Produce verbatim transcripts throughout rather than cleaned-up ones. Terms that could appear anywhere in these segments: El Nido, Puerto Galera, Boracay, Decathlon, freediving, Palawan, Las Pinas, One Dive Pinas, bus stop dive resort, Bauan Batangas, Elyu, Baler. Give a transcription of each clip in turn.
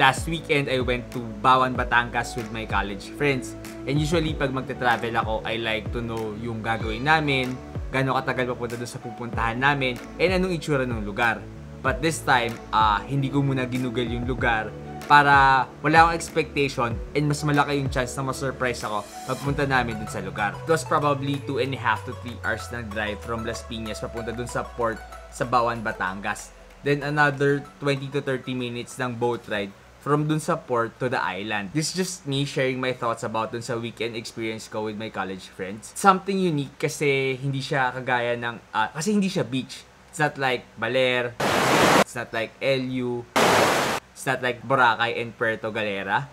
Last weekend, I went to Bauan Batangas with my college friends. And usually, pag magta-travel ako, I like to know yung gagawin namin, gano'ng katagal papunta doon sa pupuntahan namin, and anong itsura ng lugar. But this time, uh, hindi ko muna ginugal yung lugar para wala akong expectation and mas malaki yung chance na ma-surprise ako pagpunta namin doon sa lugar. It was probably two and a half to three hours na drive from Las Pinas papunta doon sa port sa Bauan Batangas. Then another twenty to thirty minutes ng boat ride from dun sa port to the island. This is just me sharing my thoughts about dun sa weekend experience ko with my college friends. Something unique kasi hindi siya kagaya ng, uh, kasi hindi siya beach. It's not like Baler, it's not like Elyu, it's not like Boracay and Puerto Galera.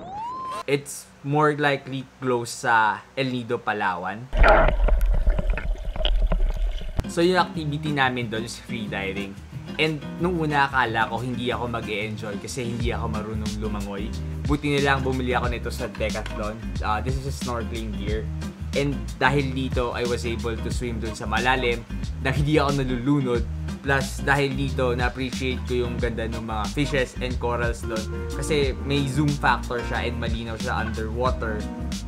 It's more likely close sa El Nido, Palawan. So yung activity namin dun is free diving. And nung una akala ko hindi ako mag-e-enjoy kasi hindi ako marunong lumangoy. Buti na lang bumili ako nito sa Decathlon. Uh, this is a snorkeling gear. And dahil dito, I was able to swim dun sa malalim na hindi ako nalulunod. Plus, dahil dito, na-appreciate ko yung ganda ng mga fishes and corals dun. Kasi may zoom factor siya and malinaw siya underwater.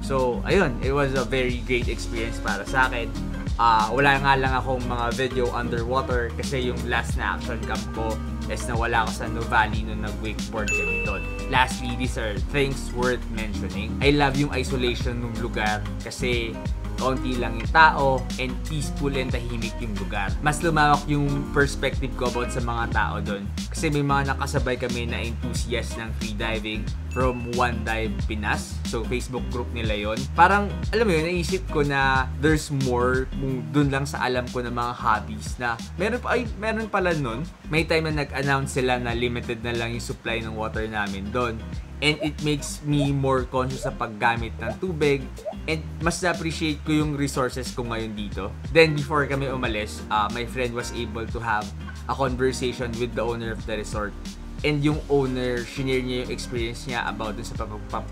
So, ayun, it was a very great experience para sa akin. Uh, wala nga lang akong mga video underwater kasi yung last na action camp ko is nawala ako sa Novali nung nag-wakeboard kami doon. Lastly, these are things worth mentioning. I love yung isolation ng lugar kasi konti lang yung tao and peaceful and tahimik yung lugar. Mas lumawak yung perspective ko about sa mga tao doon kasi may mga nakasabay kami na enthusiast ng freediving from One Dive Pinas. So, Facebook group nila yon. Parang, alam mo yun, naisip ko na there's more dun lang sa alam ko ng mga hobbies na meron, ay, meron pala nun. May time na nag-announce sila na limited na lang yung supply ng water namin dun. And it makes me more conscious sa paggamit ng tubig. And mas na-appreciate ko yung resources ko ngayon dito. Then, before kami umalis, uh, my friend was able to have a conversation with the owner of the resort. And yung owner, shinare niya yung experience niya about dun sa, pagpap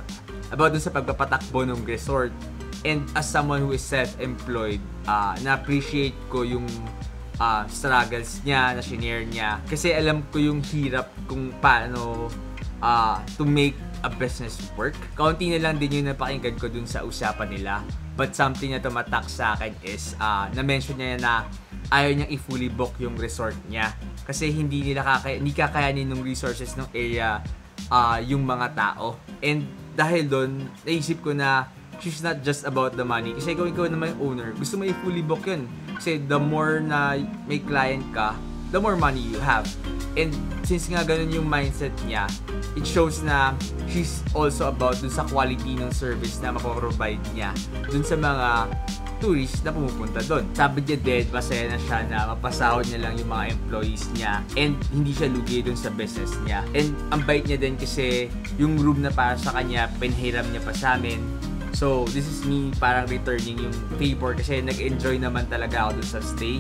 about dun sa pagpapatakbo ng resort. And as someone who is self-employed, uh, na-appreciate ko yung uh, struggles niya, na shinare niya. Kasi alam ko yung hirap kung paano uh, to make a business work. Kaunti na lang din yung napakinggan ko dun sa usapan nila. But something na tumatak sa akin is, uh, na-mention niya na ayaw niyang i-fully book yung resort niya. Kasi hindi nila kakaya, hindi kakayanin ng resources ng area uh, yung mga tao. And dahil doon, naisip ko na she's not just about the money. Kasi ikaw, ikaw naman yung owner, gusto mo i-fully book yun. Kasi the more na may client ka, the more money you have. And since nga ganun yung mindset niya, it shows na she's also about dun sa quality ng service na mapaprovide niya dun sa mga tourist na pumupunta doon. Sabi niya din, masaya na siya na mapasahod niya lang yung mga employees niya and hindi siya lugi doon sa business niya. And ang bait niya din kasi yung room na para sa kanya, pinhiram niya pa sa amin. So, this is me parang returning yung favor kasi nag-enjoy naman talaga ako doon sa stay.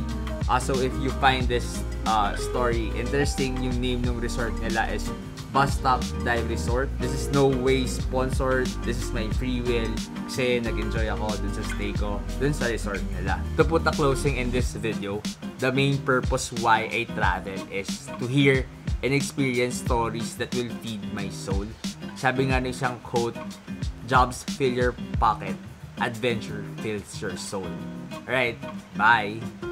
Uh, so, if you find this uh, story interesting, yung name ng resort nila is Bus Stop Dive Resort. This is no way sponsored. This is my free will. Kasi nag-enjoy ako dun sa stay ko, dun sa resort nila. To put a closing in this video, the main purpose why I travel is to hear and experience stories that will feed my soul. Sabi nga na isang quote, "Jobs fill your pocket, adventure fills your soul." Alright, bye!